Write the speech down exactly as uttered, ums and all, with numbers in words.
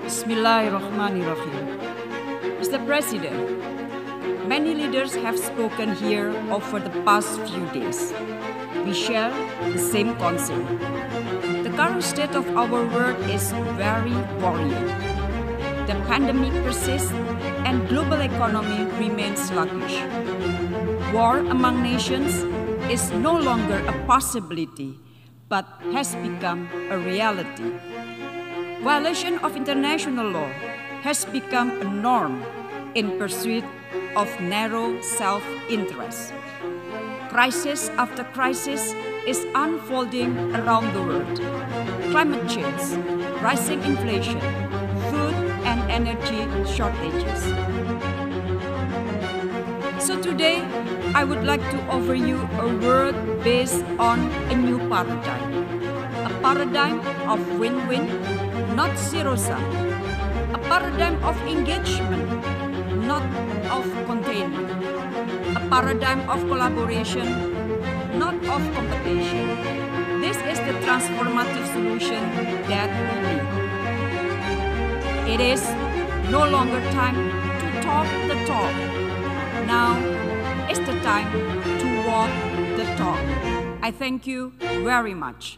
Bismillahirrahmanirrahim. Mister President, many leaders have spoken here over the past few days. We share the same concern. The current state of our world is very worrying. The pandemic persists and global economy remains sluggish. War among nations is no longer a possibility, but has become a reality. Violation of international law has become a norm in pursuit of narrow self-interest. Crisis after crisis is unfolding around the world. Climate change, rising inflation, food and energy shortages. So today, I would like to offer you a world based on a new paradigm. A paradigm of win-win, not zero-sum. A paradigm of engagement, not of containment. A paradigm of collaboration, not of competition. This is the transformative solution that we need. It is no longer time to talk the talk. Now is the time to walk the talk. I thank you very much.